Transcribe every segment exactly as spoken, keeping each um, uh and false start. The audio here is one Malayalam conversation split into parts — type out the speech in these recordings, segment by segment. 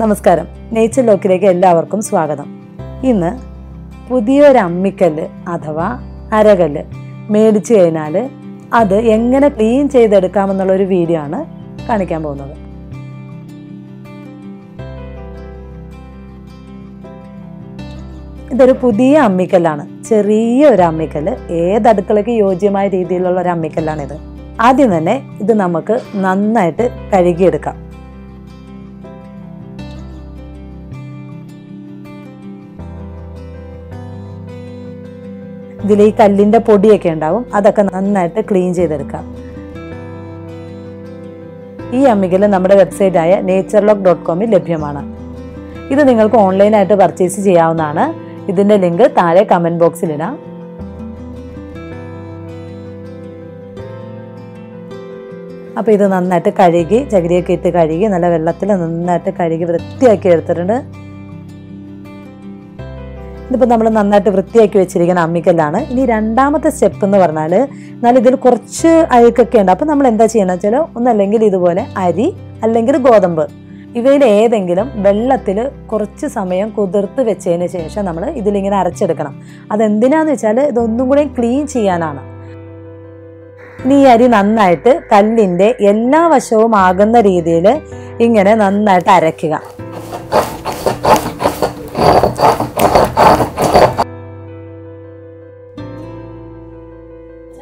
നമസ്കാരം, നേച്ചർ ലോക്കിലേക്ക് എല്ലാവർക്കും സ്വാഗതം. ഇന്ന് പുതിയൊരു അമ്മിക്കല്ല് അഥവാ അരകല്ല് മേടിച്ചു കഴിഞ്ഞാൽ അത് എങ്ങനെ ക്ലീൻ ചെയ്തെടുക്കാമെന്നുള്ളൊരു വീഡിയോ ആണ് കാണിക്കാൻ പോകുന്നത്. ഇതൊരു പുതിയ അമ്മിക്കല്ലാണ്, ചെറിയ ഒരു അമ്മിക്കല്ല്, ഏതടുക്കളയ്ക്ക് യോജ്യമായ രീതിയിലുള്ള ഒരു അമ്മിക്കല്ലാണിത്. ആദ്യം തന്നെ ഇത് നമുക്ക് നന്നായിട്ട് കഴുകിയെടുക്കാം. ഇതിൽ ഈ കല്ലിൻ്റെ പൊടിയൊക്കെ ഉണ്ടാവും, അതൊക്കെ നന്നായിട്ട് ക്ലീൻ ചെയ്തെടുക്കാം. ഈ അമ്മിക്കല്ല് നമ്മുടെ വെബ്സൈറ്റായ നേച്ചർ ലോക്ക് ഡോട്ട് കോമിൽ ലഭ്യമാണ്. ഇത് നിങ്ങൾക്ക് ഓൺലൈനായിട്ട് പർച്ചേസ് ചെയ്യാവുന്നതാണ്. ഇതിൻ്റെ ലിങ്ക് താഴെ കമൻറ്റ് ബോക്സിലിടാം. അപ്പോൾ ഇത് നന്നായിട്ട് കഴുകി, ചകിരിയൊക്കെ ഇട്ട് കഴുകി, നല്ല വെള്ളത്തിൽ നന്നായിട്ട് കഴുകി വൃത്തിയാക്കി എടുത്തിട്ടുണ്ട്. ഇതിപ്പോൾ നമ്മൾ നന്നായിട്ട് വൃത്തിയാക്കി വെച്ചിരിക്കുന്ന അമ്മിക്കല്ലാണ്. ഇനി രണ്ടാമത്തെ സ്റ്റെപ്പ് എന്ന് പറഞ്ഞാൽ, എന്നാൽ ഇതിൽ കുറച്ച് അഴുക്കൊക്കെ ഉണ്ട്. അപ്പോൾ നമ്മൾ എന്താ ചെയ്യണമെന്ന് വെച്ചാൽ, ഒന്നല്ലെങ്കിൽ ഇതുപോലെ അരി അല്ലെങ്കിൽ ഗോതമ്പ് ഇവയിൽ ഏതെങ്കിലും വെള്ളത്തിൽ കുറച്ച് സമയം കുതിർത്ത് വെച്ചതിന് ശേഷം നമ്മൾ ഇതിലിങ്ങനെ അരച്ചെടുക്കണം. അതെന്തിനാന്ന് വെച്ചാൽ ഇതൊന്നും കൂടെ ക്ലീൻ ചെയ്യാനാണ്. ഇനി ഈ അരി നന്നായിട്ട് കല്ലിൻ്റെ എല്ലാ വശവും ആകുന്ന രീതിയിൽ ഇങ്ങനെ നന്നായിട്ട് അരയ്ക്കുക.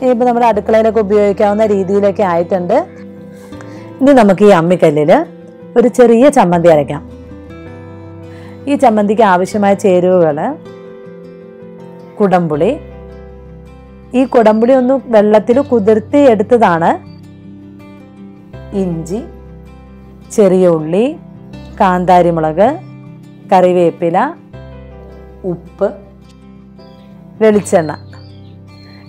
ഇനിയിപ്പോൾ നമ്മുടെ അടുക്കളയിലൊക്കെ ഉപയോഗിക്കാവുന്ന രീതിയിലൊക്കെ ആയിട്ടുണ്ട്. ഇനി നമുക്ക് ഈ അമ്മിക്കല്ലിൽ ഒരു ചെറിയ ചമ്മന്തി അരയ്ക്കാം. ഈ ചമ്മന്തിക്ക് ആവശ്യമായ ചേരുവകൾ കുടംപുളി. ഈ കുടംപുളി ഒന്ന് വെള്ളത്തിൽ കുതിർത്തി എടുത്തതാണ്. ഇഞ്ചി, ചെറിയ ഉള്ളി, കാന്താരിമുളക്, കറിവേപ്പില, ഉപ്പ്, വെളിച്ചെണ്ണ.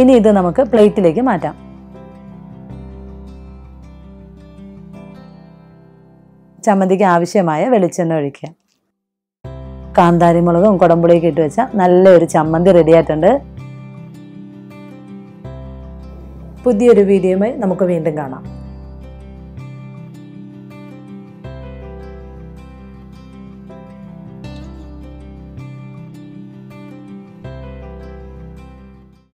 ഇനി ഇത് നമുക്ക് പ്ലേറ്റിലേക്ക് മാറ്റാം. ചമ്മന്തിക്ക് ആവശ്യമായ വെളിച്ചെണ്ണ ഒഴിക്കുക. കാന്താരിമുളകും കുടംപുളിയൊക്കെ ഇട്ട് വെച്ചാൽ നല്ലൊരു ചമ്മന്തി റെഡിയായിട്ടുണ്ട്. പുതിയൊരു വീഡിയോയുമായി നമുക്ക് വീണ്ടും കാണാം.